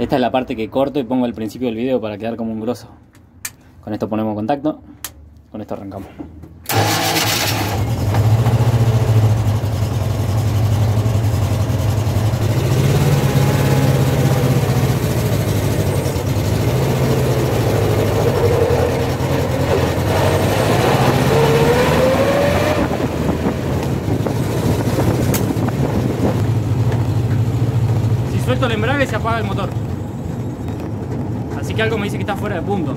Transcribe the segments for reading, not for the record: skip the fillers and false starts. Esta es la parte que corto y pongo al principio del video para quedar como un grosso. Con esto ponemos contacto, con esto arrancamos. Si suelto el embrague se apaga el motor. Así que algo me dice que está fuera de punto.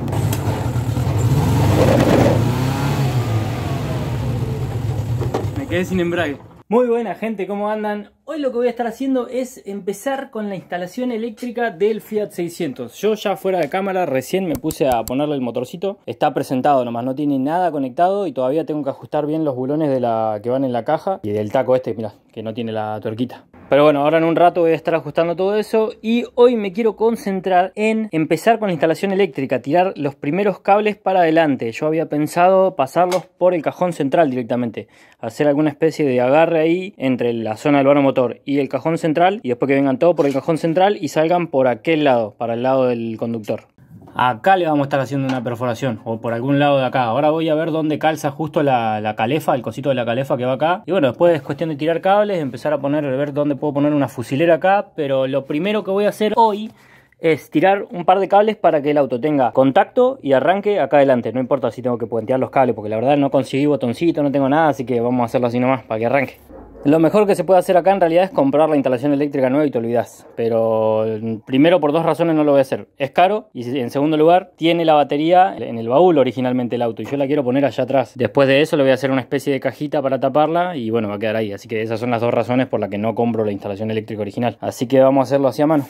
Me quedé sin embrague. Muy buena gente, ¿cómo andan? Hoy lo que voy a estar haciendo es empezar con la instalación eléctrica del Fiat 600. Yo ya fuera de cámara recién me puse a ponerle el motorcito. Está presentado nomás, no tiene nada conectado y todavía tengo que ajustar bien los bulones de la que van en la caja y del taco este, mirá, que no tiene la tuerquita. Pero bueno, ahora en un rato voy a estar ajustando todo eso y hoy me quiero concentrar en empezar con la instalación eléctrica, tirar los primeros cables para adelante. Yo había pensado pasarlos por el cajón central directamente, hacer alguna especie de agarre ahí entre la zona del vano motor y el cajón central y después que vengan todos por el cajón central y salgan por aquel lado, para el lado del conductor. Acá le vamos a estar haciendo una perforación o por algún lado de acá. Ahora voy a ver dónde calza justo la calefa, el cosito de la calefa que va acá. Y bueno, después es cuestión de tirar cables, empezar a poner, ver dónde puedo poner una fusilera acá. Pero lo primero que voy a hacer hoy es tirar un par de cables para que el auto tenga contacto y arranque acá adelante. No importa si tengo que puentear los cables porque la verdad no conseguí botoncito, no tengo nada. Así que vamos a hacerlo así nomás para que arranque. Lo mejor que se puede hacer acá en realidad es comprar la instalación eléctrica nueva y te olvidás. Pero primero por dos razones no lo voy a hacer. Es caro y en segundo lugar tiene la batería en el baúl originalmente el auto y yo la quiero poner allá atrás. Después de eso le voy a hacer una especie de cajita para taparla y bueno, va a quedar ahí. Así que esas son las dos razones por las que no compro la instalación eléctrica original. Así que vamos a hacerlo así a mano.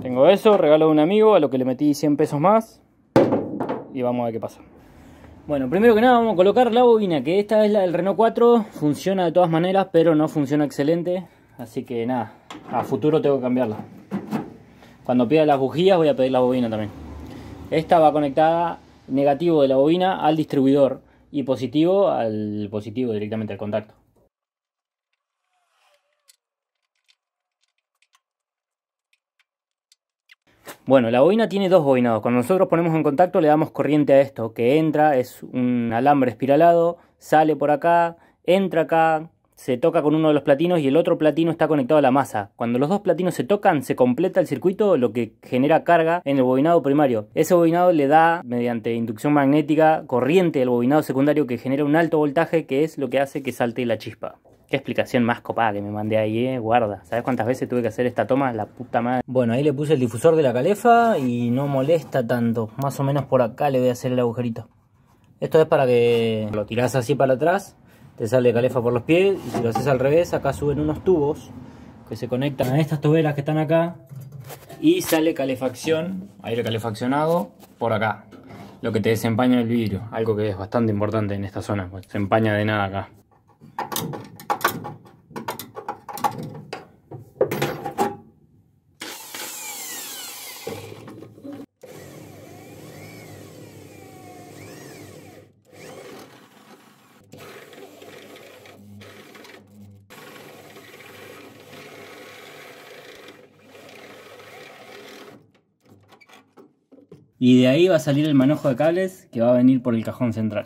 Tengo eso, regalo de un amigo a lo que le metí 100 pesos más y vamos a ver qué pasa. Bueno, primero que nada vamos a colocar la bobina, que esta es la del Renault 4, funciona de todas maneras, pero no funciona excelente, así que nada, a futuro tengo que cambiarla. Cuando pida las bujías voy a pedir la bobina también. Esta va conectada negativo de la bobina al distribuidor y positivo al positivo directamente al contacto. Bueno, la bobina tiene dos bobinados. Cuando nosotros ponemos en contacto le damos corriente a esto, que entra, es un alambre espiralado, sale por acá, entra acá, se toca con uno de los platinos y el otro platino está conectado a la masa. Cuando los dos platinos se tocan, se completa el circuito, lo que genera carga en el bobinado primario. Ese bobinado le da, mediante inducción magnética, corriente al bobinado secundario que genera un alto voltaje, que es lo que hace que salte la chispa. Qué explicación más copada que me mandé ahí, guarda. ¿Sabes cuántas veces tuve que hacer esta toma? La puta madre. Bueno, ahí le puse el difusor de la calefa y no molesta tanto. Más o menos por acá le voy a hacer el agujerito. Esto es para que lo tirás así para atrás, te sale calefa por los pies. Y si lo haces al revés, acá suben unos tubos que se conectan a estas tuberas que están acá. Y sale calefacción, aire calefaccionado, por acá. Lo que te desempaña el vidrio, algo que es bastante importante en esta zona. Pues se empaña de nada acá. Y de ahí va a salir el manojo de cables que va a venir por el cajón central.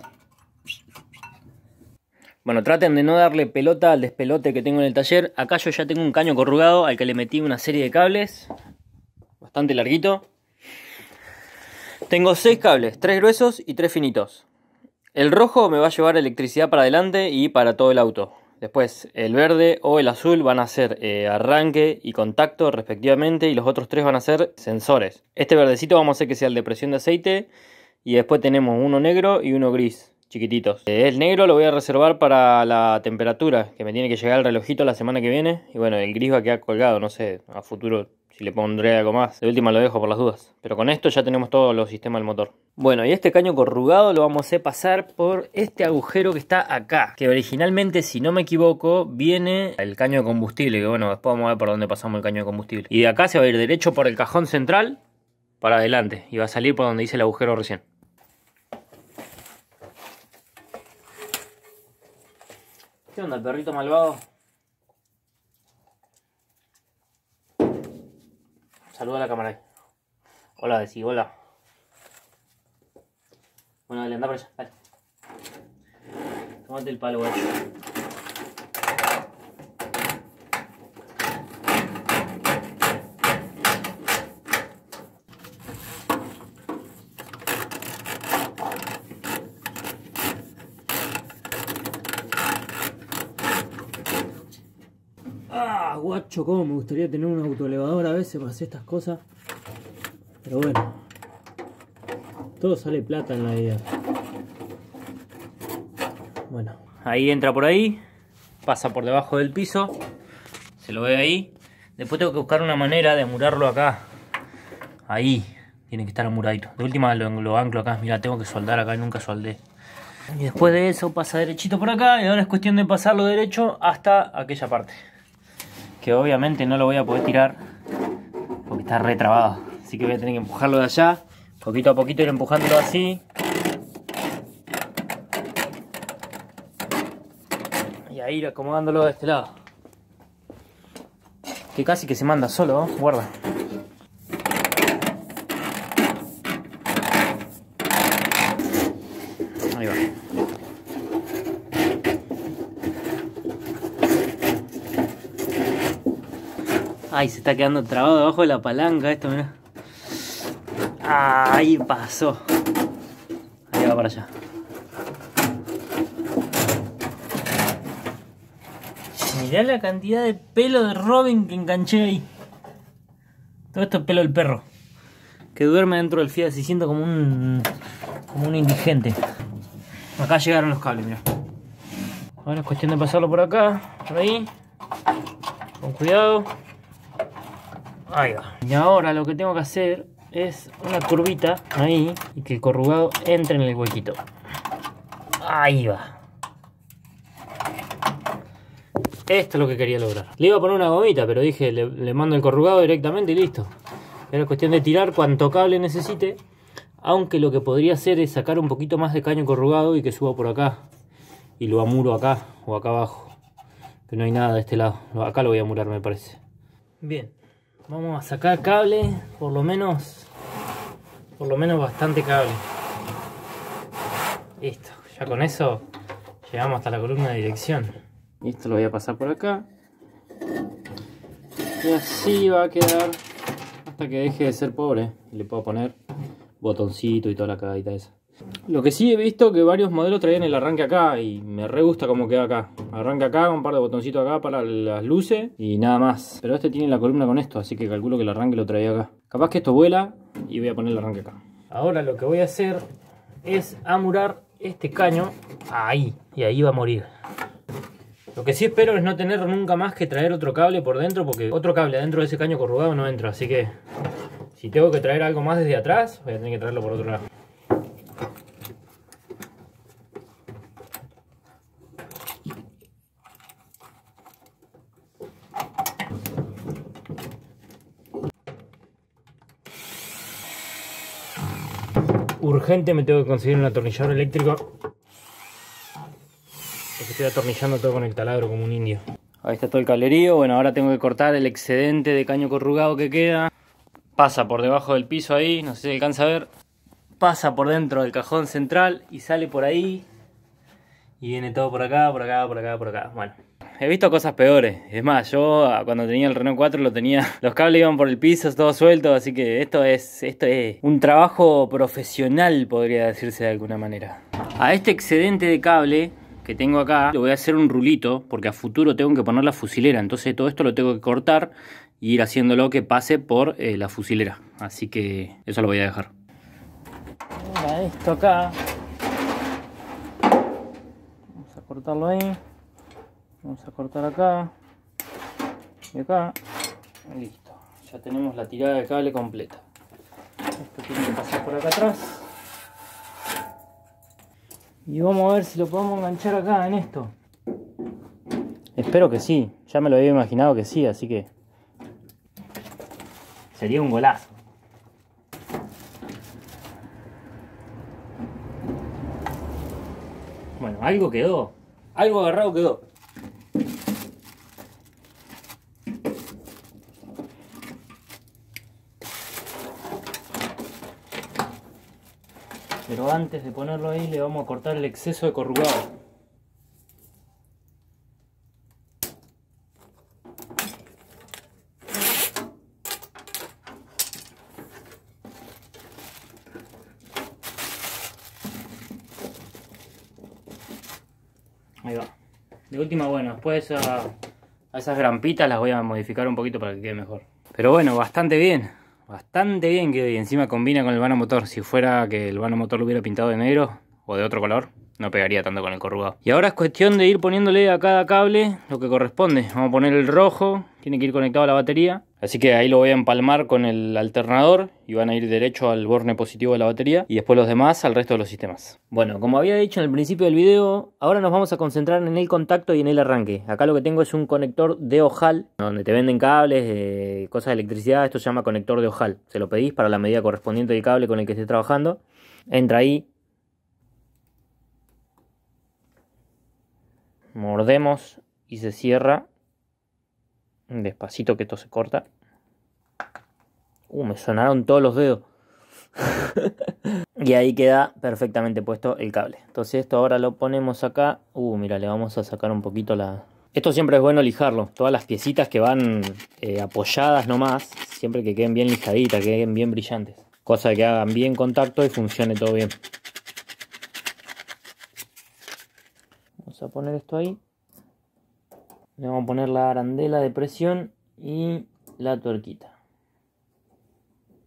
Bueno, traten de no darle pelota al despelote que tengo en el taller. Acá yo ya tengo un caño corrugado al que le metí una serie de cables. Bastante larguito. Tengo 6 cables, 3 gruesos y 3 finitos. El rojo me va a llevar electricidad para adelante y para todo el auto. Después el verde o el azul van a ser arranque y contacto respectivamente y los otros 3 van a ser sensores. Este verdecito vamos a hacer que sea el de presión de aceite y después tenemos uno negro y uno gris, chiquititos. El negro lo voy a reservar para la temperatura, que me tiene que llegar el relojito la semana que viene. Y bueno, el gris va a quedar colgado, no sé, a futuro si le pondré algo más. De última lo dejo por las dudas. Pero con esto ya tenemos todos los sistemas del motor. Bueno, y este caño corrugado lo vamos a hacer pasar por este agujero que está acá. Que originalmente, si no me equivoco, viene el caño de combustible. Que bueno, después vamos a ver por dónde pasamos el caño de combustible. Y de acá se va a ir derecho por el cajón central para adelante. Y va a salir por donde hice el agujero recién. ¿Qué onda, el perrito malvado? Saluda a la cámara ahí. Hola, decí, hola. Bueno, dale, anda para allá, dale. Tómate el palo, güey. Ah, guacho, cómo me gustaría tener un autoelevador a veces para hacer estas cosas. Pero bueno, todo sale plata en la vida. Bueno, ahí entra por ahí, pasa por debajo del piso, se lo ve ahí. Después tengo que buscar una manera de amurarlo acá. Ahí, tiene que estar amuradito. De última lo anclo acá, mira, tengo que soldar acá, nunca soldé. Y después de eso pasa derechito por acá y ahora es cuestión de pasarlo derecho hasta aquella parte. Que obviamente no lo voy a poder tirar porque está retrabado. Así que voy a tener que empujarlo de allá, poquito a poquito ir empujándolo así. Y a ir acomodándolo de este lado. Que casi que se manda solo, ¿eh? Guarda. Ahí va. Ay, se está quedando trabado debajo de la palanca esto, mirá. Ahí pasó. Ahí va para allá. Mirá la cantidad de pelo de Robin que enganché ahí. Todo esto es pelo del perro. Que duerme dentro del Fiat 600 como un indigente. Acá llegaron los cables, mirá. Ahora es cuestión de pasarlo por acá, por ahí. Con cuidado. Ahí va. Y ahora lo que tengo que hacer es una curvita ahí y que el corrugado entre en el huequito. Ahí va. Esto es lo que quería lograr. Le iba a poner una gomita, pero dije, le mando el corrugado directamente y listo. Era cuestión de tirar cuanto cable necesite. Aunque lo que podría hacer es sacar un poquito más de caño corrugado y que suba por acá. Y lo amuro acá o acá abajo. Que no hay nada de este lado. Acá lo voy a amurar, me parece. Bien. Vamos a sacar cable, por lo menos bastante cable. Listo, ya con eso llegamos hasta la columna de dirección. Y esto lo voy a pasar por acá. Y así va a quedar hasta que deje de ser pobre. Le puedo poner botoncito y toda la cagadita esa. Lo que sí he visto que varios modelos traían el arranque acá y me re gusta cómo queda acá. Arranca acá, un par de botoncitos acá para las luces y nada más. Pero este tiene la columna con esto, así que calculo que el arranque lo traía acá. Capaz que esto vuela y voy a poner el arranque acá. Ahora lo que voy a hacer es amurar este caño ahí. Y ahí va a morir. Lo que sí espero es no tener nunca más que traer otro cable por dentro, porque otro cable adentro de ese caño corrugado no entra. Así que si tengo que traer algo más desde atrás, voy a tener que traerlo por otro lado. Urgente me tengo que conseguir un atornillador eléctrico. Porque estoy atornillando todo con el taladro como un indio. Ahí está todo el cablerío. Bueno, ahora tengo que cortar el excedente de caño corrugado que queda. Pasa por debajo del piso ahí, no sé si alcanza a ver. Pasa por dentro del cajón central y sale por ahí. Y viene todo por acá, por acá, por acá, por acá. Bueno, he visto cosas peores. Es más, yo cuando tenía el Renault 4 lo tenía. Los cables iban por el piso, todo suelto. Así que esto es un trabajo profesional, podría decirse de alguna manera. A este excedente de cable que tengo acá, le voy a hacer un rulito, porque a futuro tengo que poner la fusilera. Entonces todo esto lo tengo que cortar y ir haciéndolo que pase por la fusilera. Así que eso lo voy a dejar. Mira esto acá. Vamos a cortarlo ahí. Vamos a cortar acá. Y acá. Listo. Ya tenemos la tirada de cable completa. Esto tiene que pasar por acá atrás. Y vamos a ver si lo podemos enganchar acá en esto. Espero que sí. Ya me lo había imaginado que sí, así que... sería un golazo. Bueno, algo quedó. Algo agarrado quedó. Pero antes de ponerlo ahí le vamos a cortar el exceso de corrugado. Ahí va. De última, bueno, después a esas grampitas las voy a modificar un poquito para que quede mejor. Pero bueno, bastante bien. Bastante bien quedó y encima combina con el vano motor. Si fuera que el vano motor lo hubiera pintado de negro o de otro color, no pegaría tanto con el corrugado. Y ahora es cuestión de ir poniéndole a cada cable lo que corresponde. Vamos a poner el rojo, tiene que ir conectado a la batería. Así que ahí lo voy a empalmar con el alternador y van a ir derecho al borne positivo de la batería. Y después los demás al resto de los sistemas. Bueno, como había dicho en el principio del video, ahora nos vamos a concentrar en el contacto y en el arranque. Acá lo que tengo es un conector de ojal, donde te venden cables, cosas de electricidad. Esto se llama conector de ojal. Se lo pedís para la medida correspondiente del cable con el que estés trabajando. Entra ahí. Mordemos y se cierra. Despacito que esto se corta. Me sonaron todos los dedos. Y ahí queda perfectamente puesto el cable. Entonces esto ahora lo ponemos acá. Mira, le vamos a sacar un poquito la... Esto siempre es bueno lijarlo. Todas las piecitas que van apoyadas nomás, siempre que queden bien lijaditas, que queden bien brillantes. Cosa de que hagan bien contacto y funcione todo bien. Vamos a poner esto ahí. Le vamos a poner la arandela de presión y la tuerquita.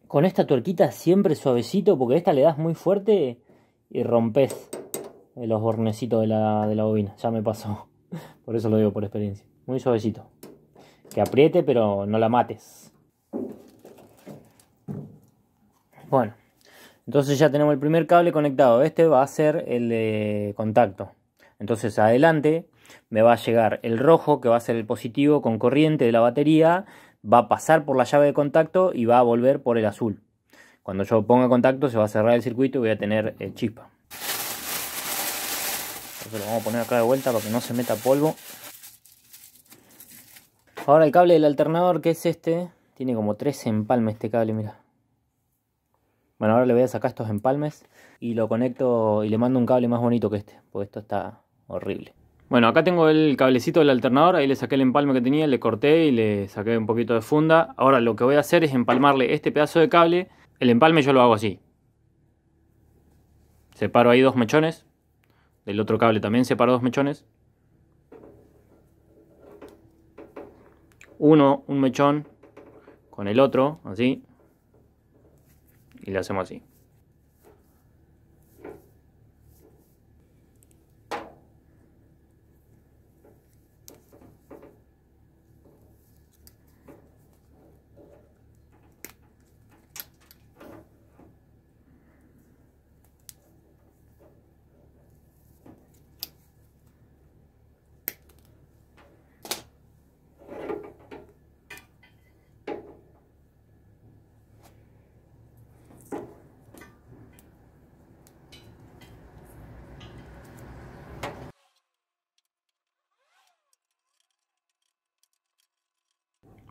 Con esta tuerquita siempre suavecito, porque esta le das muy fuerte y rompes los bornecitos de la bobina. Ya me pasó, por eso lo digo por experiencia. Muy suavecito. Que apriete, pero no la mates. Bueno, entonces ya tenemos el primer cable conectado. Este va a ser el de contacto. Entonces adelante me va a llegar el rojo, que va a ser el positivo con corriente de la batería, va a pasar por la llave de contacto y va a volver por el azul. Cuando yo ponga contacto se va a cerrar el circuito y voy a tener chispa. Entonces lo vamos a poner acá de vuelta para que no se meta polvo. Ahora el cable del alternador, que es este, tiene como 3 empalmes este cable, mira. Bueno, ahora le voy a sacar estos empalmes y lo conecto y le mando un cable más bonito que este, porque esto está horrible. Bueno, acá tengo el cablecito del alternador, ahí le saqué el empalme que tenía, le corté y le saqué un poquito de funda. Ahora lo que voy a hacer es empalmarle este pedazo de cable. El empalme yo lo hago así. Separo ahí 2 mechones. Del otro cable también separo 2 mechones. Un mechón con el otro, así. Y le hacemos así.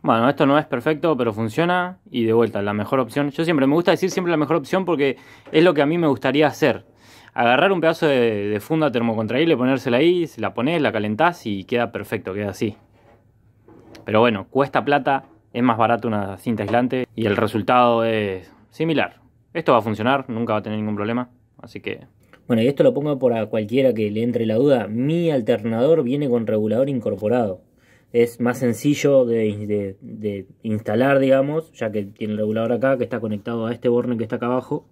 Bueno, esto no es perfecto, pero funciona. Y de vuelta, la mejor opción. Yo siempre, me gusta decir siempre la mejor opción porque es lo que a mí me gustaría hacer. Agarrar un pedazo de funda termocontraíble, ponérsela ahí, se la ponés, la calentás y queda perfecto, queda así. Pero bueno, cuesta plata, es más barato una cinta aislante y el resultado es similar. Esto va a funcionar, nunca va a tener ningún problema, así que... Bueno, y esto lo pongo para cualquiera que le entre la duda. Mi alternador viene con regulador incorporado. Es más sencillo de instalar, digamos, ya que tiene el regulador acá que está conectado a este borne que está acá abajo.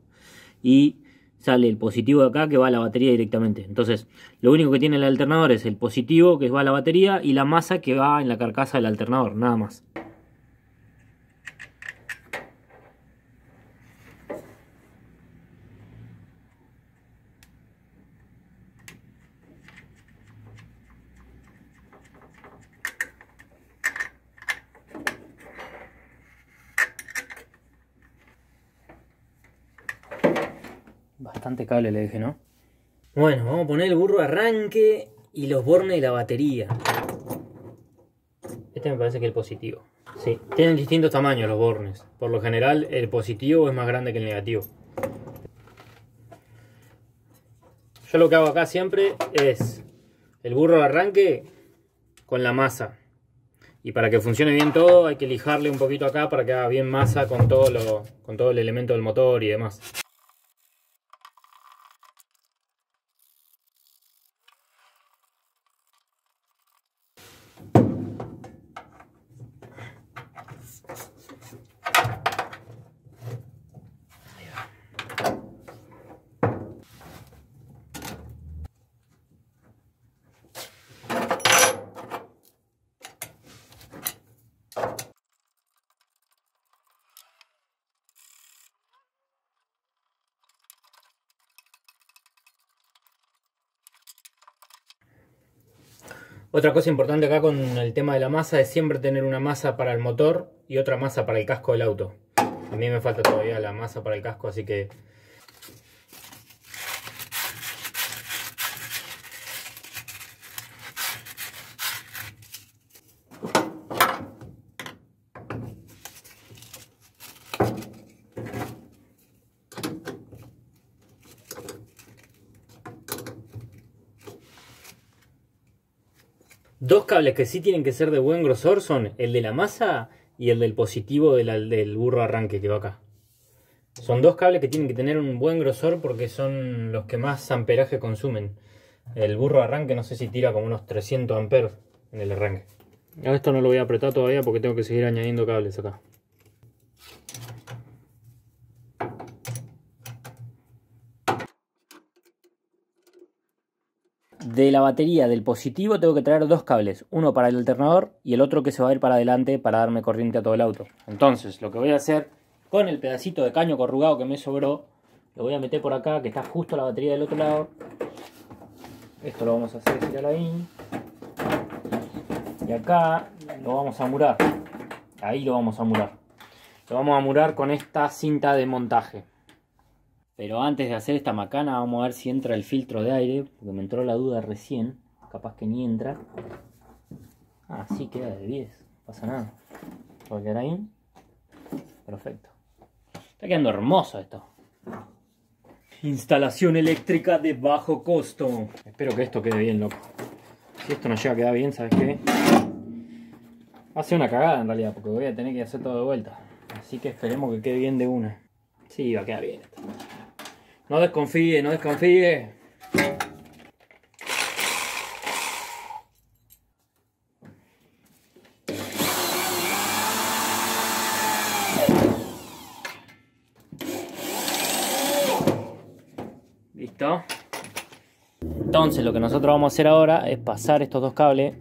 Y sale el positivo de acá que va a la batería directamente. Entonces, lo único que tiene el alternador es el positivo que va a la batería y la masa que va en la carcasa del alternador, nada más. Bastante cable le dije, ¿no? Bueno, vamos a poner el burro arranque y los bornes de la batería. Este me parece que es el positivo. Sí, tienen distintos tamaños los bornes. Por lo general, el positivo es más grande que el negativo. Yo lo que hago acá siempre es el burro de arranque con la masa. Y para que funcione bien todo hay que lijarle un poquito acá para que haga bien masa con todo el elemento del motor y demás. Otra cosa importante acá con el tema de la masa es siempre tener una masa para el motor y otra masa para el casco del auto. A mí me falta todavía la masa para el casco, así que... Dos cables que sí tienen que ser de buen grosor son el de la masa y el del positivo del burro arranque que va acá. Son dos cables que tienen que tener un buen grosor porque son los que más amperaje consumen. El burro arranque no sé si tira como unos 300 amperes en el arranque. A esto no lo voy a apretar todavía porque tengo que seguir añadiendo cables acá. De la batería del positivo tengo que traer dos cables, uno para el alternador y el otro que se va a ir para adelante para darme corriente a todo el auto. Entonces lo que voy a hacer con el pedacito de caño corrugado que me sobró, lo voy a meter por acá que está justo la batería del otro lado. Esto lo vamos a hacer girar ahí. Y acá lo vamos a murar. Ahí lo vamos a murar. Lo vamos a murar con esta cinta de montaje. Pero antes de hacer esta macana vamos a ver si entra el filtro de aire, porque me entró la duda recién, capaz que ni entra. Ah, sí, queda de 10, no pasa nada. Voy a quedar ahí. Perfecto. Está quedando hermoso esto. Instalación eléctrica de bajo costo. Espero que esto quede bien, loco. Si esto no llega a quedar bien, ¿sabes qué? Va a ser una cagada en realidad, porque voy a tener que hacer todo de vuelta. Así que esperemos que quede bien de una. Sí, va a quedar bien esto. No desconfíe, no desconfíe. Listo. Entonces lo que nosotros vamos a hacer ahora es pasar estos dos cables,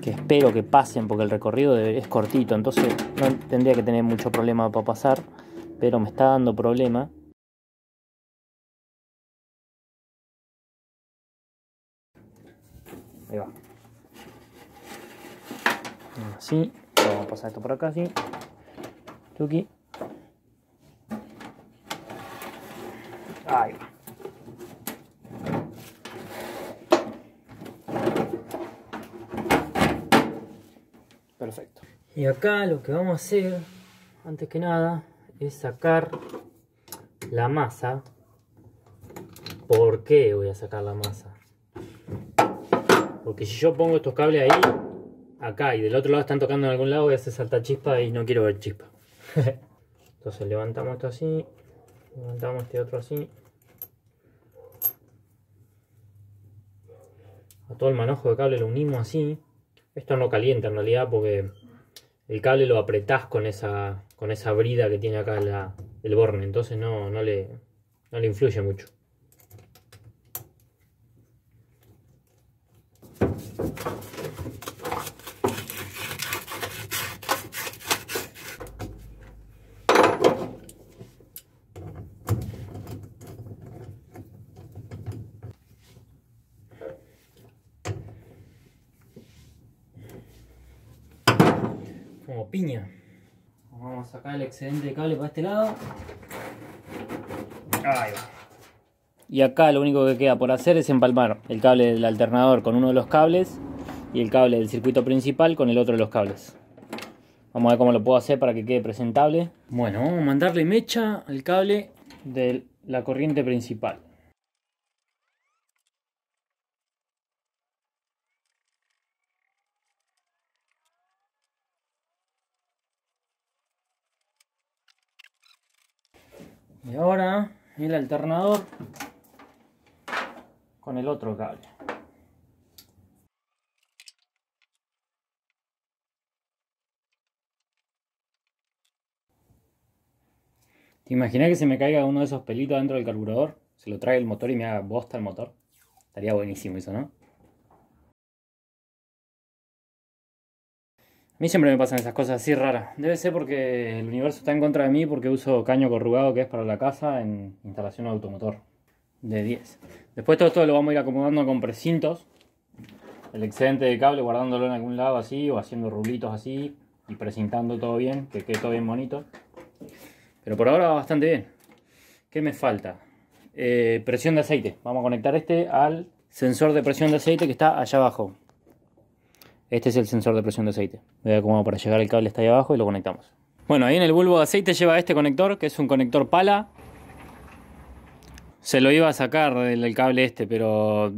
que espero que pasen porque el recorrido es cortito, entonces no tendría que tener mucho problema para pasar, pero me está dando problema. Ahí va. Así. Vamos a pasar esto por acá, así. Tuki. Ahí va. Perfecto. Y acá lo que vamos a hacer, antes que nada, es sacar la masa. ¿Por qué voy a sacar la masa? Porque si yo pongo estos cables ahí, acá, y del otro lado están tocando en algún lado, voy a hacer saltar chispa y no quiero ver chispa. Entonces levantamos esto así, levantamos este otro así. A todo el manojo de cable lo unimos así. Esto no calienta en realidad porque el cable lo apretás con esa brida que tiene acá el borne. Entonces no le influye mucho. Como piña. Vamos a sacar el excedente de cable para este lado. Ahí va. Y acá lo único que queda por hacer es empalmar el cable del alternador con uno de los cables y el cable del circuito principal con el otro de los cables. Vamos a ver cómo lo puedo hacer para que quede presentable. Bueno, vamos a mandarle mecha al cable de la corriente principal. Y ahora el alternador con el otro cable. ¿Te imaginas que se me caiga uno de esos pelitos dentro del carburador? Se lo trague el motor y me haga bosta el motor. Estaría buenísimo eso, ¿no? A mí siempre me pasan esas cosas así raras. Debe ser porque el universo está en contra de mí porque uso caño corrugado que es para la casa en instalación de automotor de 10. Después todo esto lo vamos a ir acomodando con precintos. El excedente de cable guardándolo en algún lado así o haciendo rulitos así y precintando todo bien, que quede todo bien bonito. Pero por ahora va bastante bien. ¿Qué me falta? Presión de aceite. Vamos a conectar este al sensor de presión de aceite que está allá abajo. Este es el sensor de presión de aceite. Voy a ver cómo va para llegar el cable está ahí abajo y lo conectamos. Bueno, ahí en el bulbo de aceite lleva este conector, que es un conector pala. Se lo iba a sacar del cable este, pero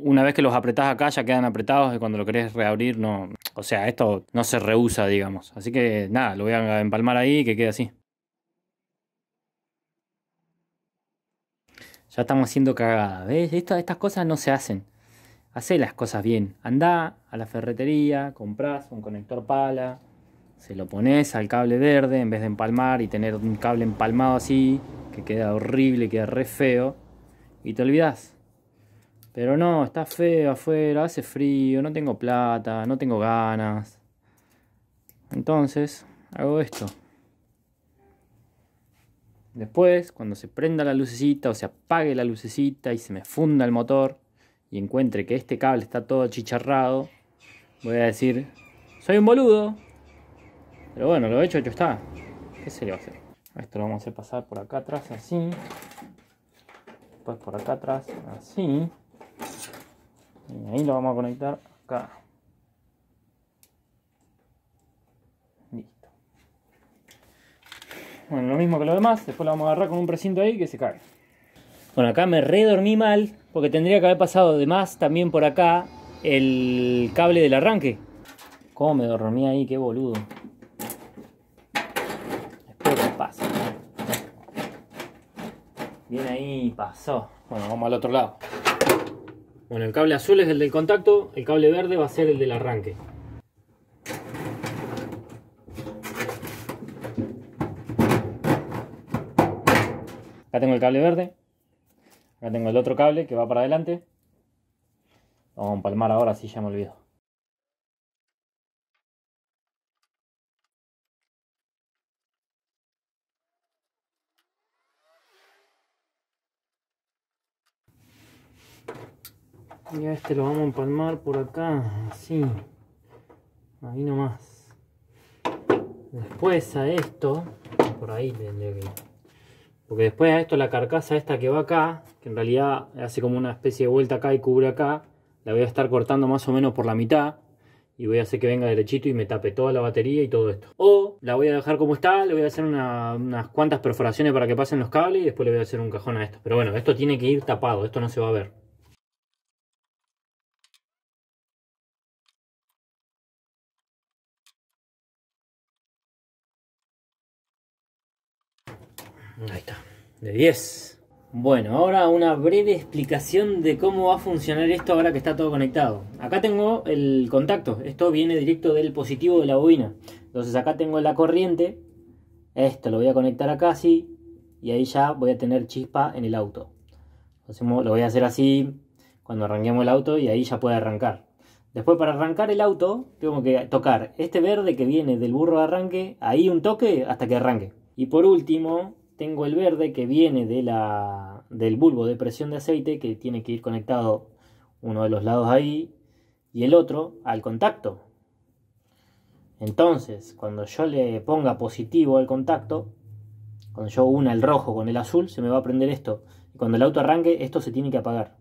una vez que los apretás acá ya quedan apretados y cuando lo querés reabrir no... O sea, esto no se reusa, digamos. Así que nada, lo voy a empalmar ahí y que quede así. Ya estamos haciendo cagada, ¿ves? Estas cosas no se hacen. Hacé las cosas bien. Andá a la ferretería, comprás un conector pala, se lo pones al cable verde en vez de empalmar y tener un cable empalmado así, que queda horrible, queda re feo, y te olvidás. Pero no, está feo afuera, hace frío, no tengo plata, no tengo ganas. Entonces, hago esto. Después, cuando se prenda la lucecita o se apague la lucecita y se me funda el motor y encuentre que este cable está todo achicharrado, voy a decir, soy un boludo. Pero bueno, lo hecho está. ¿Qué se le va a hacer? Esto lo vamos a hacer pasar por acá atrás así. Después por acá atrás así. Y ahí lo vamos a conectar acá. Bueno, lo mismo que lo demás, después lo vamos a agarrar con un precinto ahí que se cae. Bueno, acá me redormí mal, porque tendría que haber pasado de más también por acá el cable del arranque. ¿Cómo me dormí ahí? Qué boludo. Espero que pase. Bien ahí, pasó. Bueno, vamos al otro lado. Bueno, el cable azul es el del contacto, el cable verde va a ser el del arranque. Acá tengo el cable verde, acá tengo el otro cable que va para adelante. Vamos a empalmar ahora, así ya me olvido. Y a este lo vamos a empalmar por acá, así. Ahí nomás. Después a esto, por ahí tendría que ir. Porque después a esto la carcasa esta que va acá, que en realidad hace como una especie de vuelta acá y cubre acá, la voy a estar cortando más o menos por la mitad y voy a hacer que venga derechito y me tape toda la batería y todo esto. O la voy a dejar como está, le voy a hacer unas cuantas perforaciones para que pasen los cables y después le voy a hacer un cajón a esto. Pero bueno, esto tiene que ir tapado, esto no se va a ver. Ahí está, de 10. Bueno, ahora una breve explicación de cómo va a funcionar esto ahora que está todo conectado. Acá tengo el contacto, esto viene directo del positivo de la bobina. Entonces acá tengo la corriente, esto lo voy a conectar acá así, y ahí ya voy a tener chispa en el auto. Entonces lo voy a hacer así cuando arranquemos el auto y ahí ya puede arrancar. Después para arrancar el auto tengo que tocar este verde que viene del burro de arranque, ahí un toque hasta que arranque. Y por último... tengo el verde que viene del bulbo de presión de aceite que tiene que ir conectado uno de los lados ahí y el otro al contacto. Entonces, cuando yo le ponga positivo al contacto, cuando yo una el rojo con el azul, se me va a prender esto. Cuando el auto arranque, esto se tiene que apagar.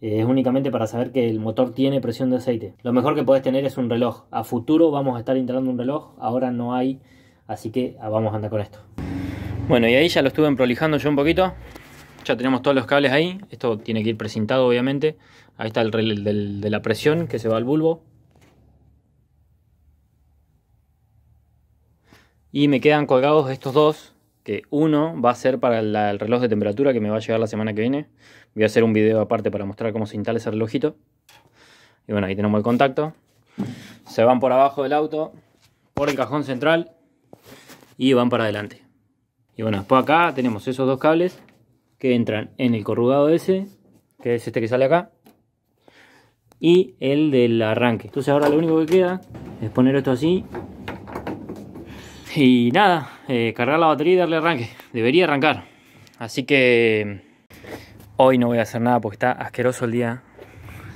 Es únicamente para saber que el motor tiene presión de aceite. Lo mejor que podés tener es un reloj. A futuro vamos a estar instalando un reloj, ahora no hay, así que vamos a andar con esto. Bueno, y ahí ya lo estuve emprolijando yo un poquito. Ya tenemos todos los cables ahí. Esto tiene que ir precintado, obviamente. Ahí está el relé de la presión que se va al bulbo. Y me quedan colgados estos dos que uno va a ser para el reloj de temperatura que me va a llegar la semana que viene. Voy a hacer un video aparte para mostrar cómo se instala ese relojito. Y bueno, ahí tenemos el contacto. Se van por abajo del auto, por el cajón central y van para adelante. Y bueno, después acá tenemos esos dos cables que entran en el corrugado ese, que es este que sale acá, y el del arranque. Entonces ahora lo único que queda es poner esto así y nada, cargar la batería y darle arranque. Debería arrancar. Así que hoy no voy a hacer nada porque está asqueroso el día.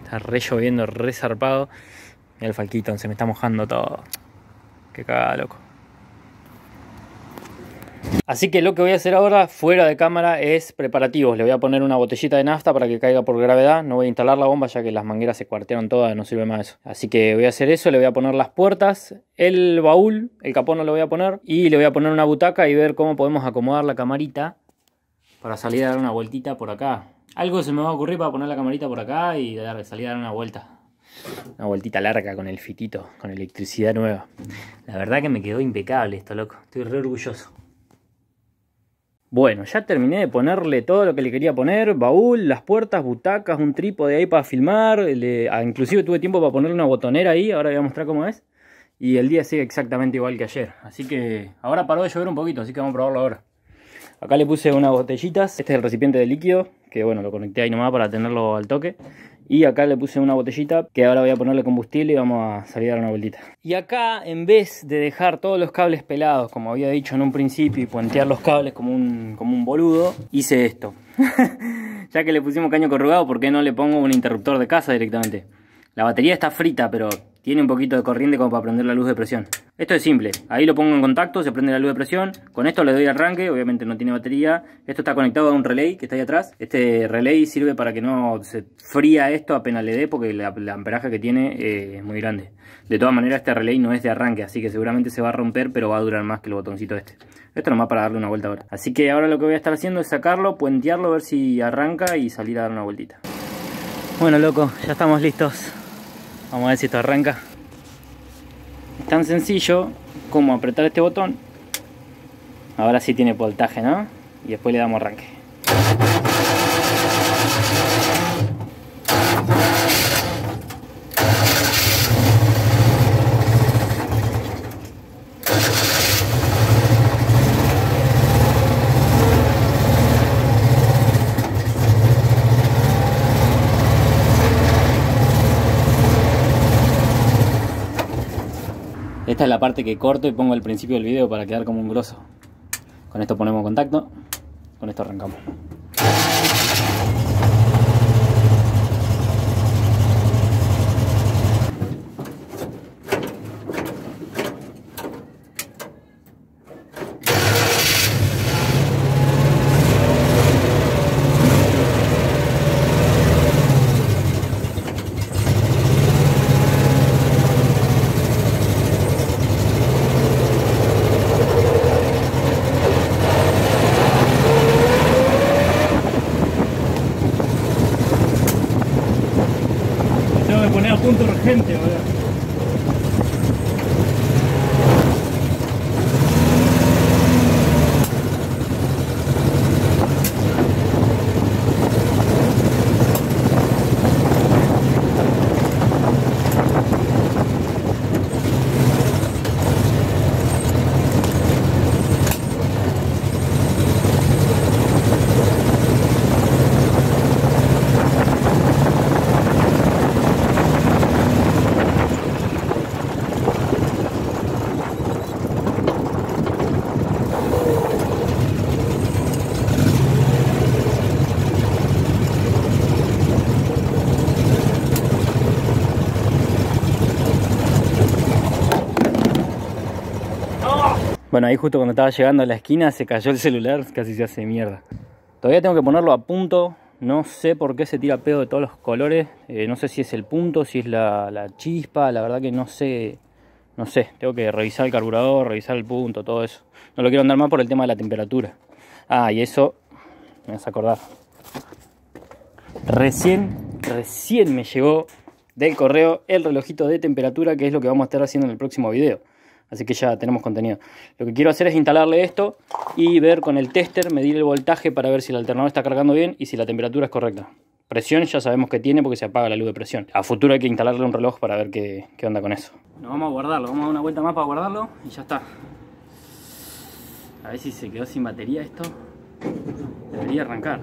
Está re lloviendo, re zarpado. Mirá el Falquito, se me está mojando todo. Qué cagada, loco. Así que lo que voy a hacer ahora fuera de cámara es preparativos. Le voy a poner una botellita de nafta para que caiga por gravedad. No voy a instalar la bomba ya que las mangueras se cuartearon todas, no sirve más eso. Así que voy a hacer eso, le voy a poner las puertas, el baúl, el capón no lo voy a poner. Y le voy a poner una butaca y ver cómo podemos acomodar la camarita para salir a dar una vueltita por acá. Algo se me va a ocurrir para poner la camarita por acá y salir a dar una vuelta. Una vueltita larga con el fitito, con electricidad nueva. La verdad que me quedó impecable esto, loco. Estoy re orgulloso. Bueno, ya terminé de ponerle todo lo que le quería poner. Baúl, las puertas, butacas, un trípode ahí para filmar. Inclusive tuve tiempo para ponerle una botonera ahí. Ahora voy a mostrar cómo es. Y el día sigue exactamente igual que ayer. Así que ahora paró de llover un poquito, así que vamos a probarlo ahora. Acá le puse unas botellitas. Este es el recipiente de líquido, que bueno, lo conecté ahí nomás para tenerlo al toque. Y acá le puse una botellita que ahora voy a ponerle combustible y vamos a salir a dar una vueltita. Y acá, en vez de dejar todos los cables pelados, como había dicho en un principio, y puentear los cables como un boludo, hice esto. Ya que le pusimos caño corrugado, ¿por qué no le pongo un interruptor de casa directamente? La batería está frita, pero tiene un poquito de corriente como para prender la luz de presión. Esto es simple, ahí lo pongo en contacto, se prende la luz de presión. Con esto le doy arranque, obviamente no tiene batería. Esto está conectado a un relay que está ahí atrás. Este relay sirve para que no se fría esto apenas le dé, porque el amperaje que tiene es muy grande. De todas maneras, este relay no es de arranque, así que seguramente se va a romper, pero va a durar más que el botoncito este. Esto nomás para darle una vuelta ahora. Así que ahora lo que voy a estar haciendo es sacarlo, puentearlo, ver si arranca y salir a dar una vueltita. Bueno, loco, ya estamos listos. Vamos a ver si esto arranca. Es tan sencillo como apretar este botón. Ahora sí tiene voltaje, ¿no? Y después le damos arranque. Esta es la parte que corto y pongo al principio del video para quedar como un grosso. Con esto ponemos contacto, con esto arrancamos. Punto urgente, ¿verdad? Bueno, ahí justo cuando estaba llegando a la esquina se cayó el celular, casi se hace mierda. Todavía tengo que ponerlo a punto, no sé por qué se tira pedo de todos los colores. No sé si es el punto, si es la chispa, la verdad que no sé. No sé, tengo que revisar el carburador, revisar el punto, todo eso. No lo quiero andar más por el tema de la temperatura. Ah, y eso, me vas a acordar. Recién me llegó del correo el relojito de temperatura, que es lo que vamos a estar haciendo en el próximo video. Así que ya tenemos contenido. Lo que quiero hacer es instalarle esto y ver con el tester, medir el voltaje para ver si el alternador está cargando bien y si la temperatura es correcta. Presión ya sabemos que tiene porque se apaga la luz de presión. A futuro hay que instalarle un reloj para ver qué onda con eso. Nos vamos a guardarlo, vamos a dar una vuelta más para guardarlo y ya está. A ver si se quedó sin batería esto. Debería arrancar.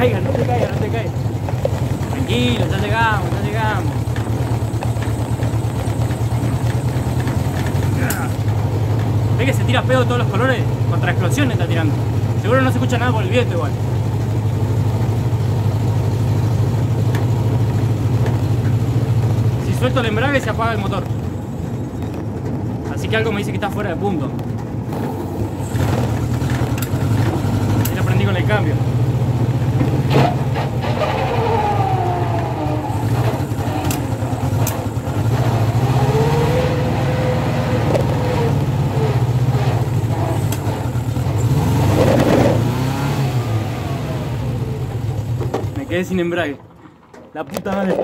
No te caigas. Tranquilo, ya llegamos. ¿Ves que se tira pedo de todos los colores? Contra explosiones está tirando. Seguro no se escucha nada por el viento igual. Si suelto el embrague se apaga el motor. Así que algo me dice que está fuera de punto. Y lo prendí con el cambio. Me quedé sin embrague. La puta madre.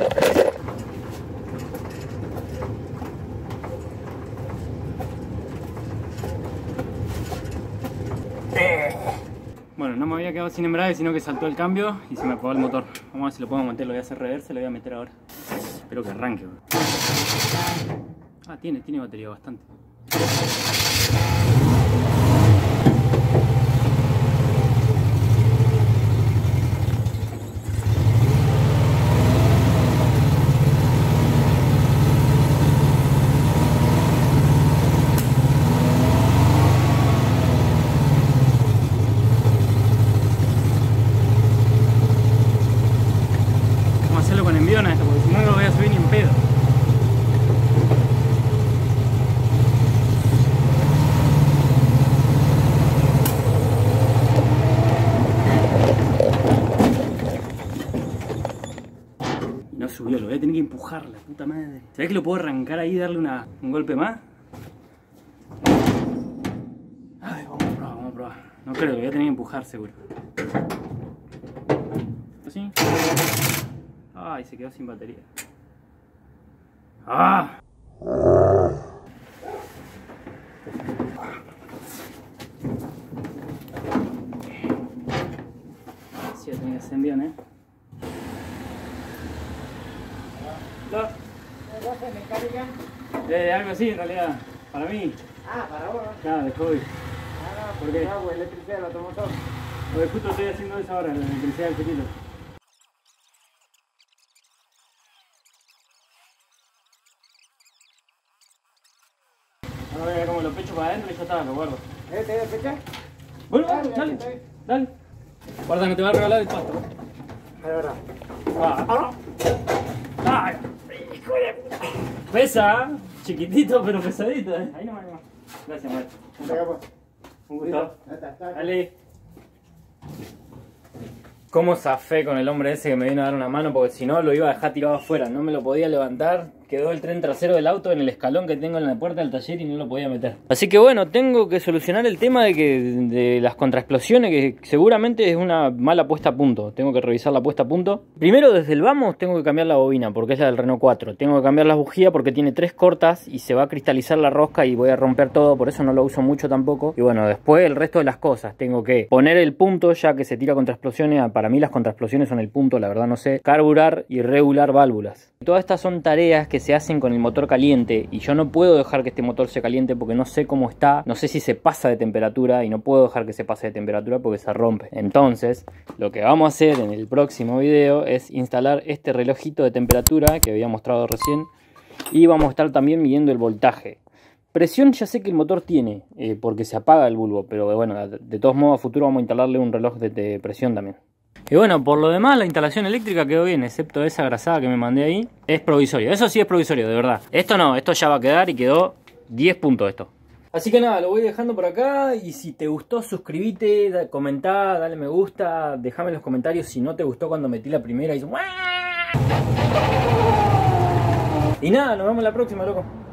Bueno, no me había quedado sin embrague, sino que saltó el cambio y se me apagó el motor. Vamos a ver si lo puedo meter, lo voy a hacer reversa, lo voy a meter ahora. Espero que arranque, bro. Ah, tiene batería bastante. Subió, lo voy a tener que empujar, la puta madre. ¿Sabés que lo puedo arrancar ahí y darle un golpe más? Ay, vamos a probar. No creo, lo voy a tener que empujar seguro. ¿Así? Ay, se quedó sin batería. ¡Ah! Sí, lo tenía que hacer bien, ¿eh? ¿Mecánica? Algo así en realidad, para mí. Ah, para vos. Claro, de hobby. Ah, no, ¿por qué? No, pues electricidad del automotor. Porque justo estoy haciendo eso ahora, la electricidad del chiquito. Ahora voy a ver cómo lo pecho para adentro y ya está, lo guardo. ¿Te voy a pechar? Bueno, dale. Guarda, no te va a regalar el pasto. Ahora. ¡Ay! ¡Hijo de puta! Pesa, chiquitito pero pesadito, ¿eh? Ahí nomás. Gracias, maestro. Un gusto. Dale. Cómo zafé con el hombre ese que me vino a dar una mano, porque si no lo iba a dejar tirado afuera. No me lo podía levantar. Quedó el tren trasero del auto en el escalón que tengo en la puerta del taller y no lo podía meter. Así que bueno, tengo que solucionar el tema de las contraexplosiones, que seguramente es una mala puesta a punto. Tengo que revisar la puesta a punto. Primero, desde el vamos, tengo que cambiar la bobina, porque es la del Renault 4. Tengo que cambiar la bujía porque tiene 3 cortas y se va a cristalizar la rosca y voy a romper todo. Por eso no lo uso mucho tampoco. Y bueno, después el resto de las cosas. Tengo que poner el punto, ya que se tira contraexplosiones. Para mí las contraexplosiones son el punto, la verdad no sé. Carburar y regular válvulas. Todas estas son tareas que se hacen con el motor caliente y yo no puedo dejar que este motor se caliente porque no sé cómo está, no sé si se pasa de temperatura y no puedo dejar que se pase de temperatura porque se rompe. Entonces, lo que vamos a hacer en el próximo video es instalar este relojito de temperatura que había mostrado recién y vamos a estar también midiendo el voltaje. Presión ya sé que el motor tiene porque se apaga el bulbo, pero bueno, de todos modos a futuro vamos a instalarle un reloj de presión también. Y bueno, por lo demás la instalación eléctrica quedó bien, excepto esa grasada que me mandé ahí. Es provisorio, eso sí es provisorio, de verdad. Esto no, esto ya va a quedar y quedó 10 puntos esto. Así que nada, lo voy dejando por acá y si te gustó suscríbete, comentá, dale me gusta, dejame en los comentarios si no te gustó cuando metí la primera y nada, nos vemos la próxima, loco.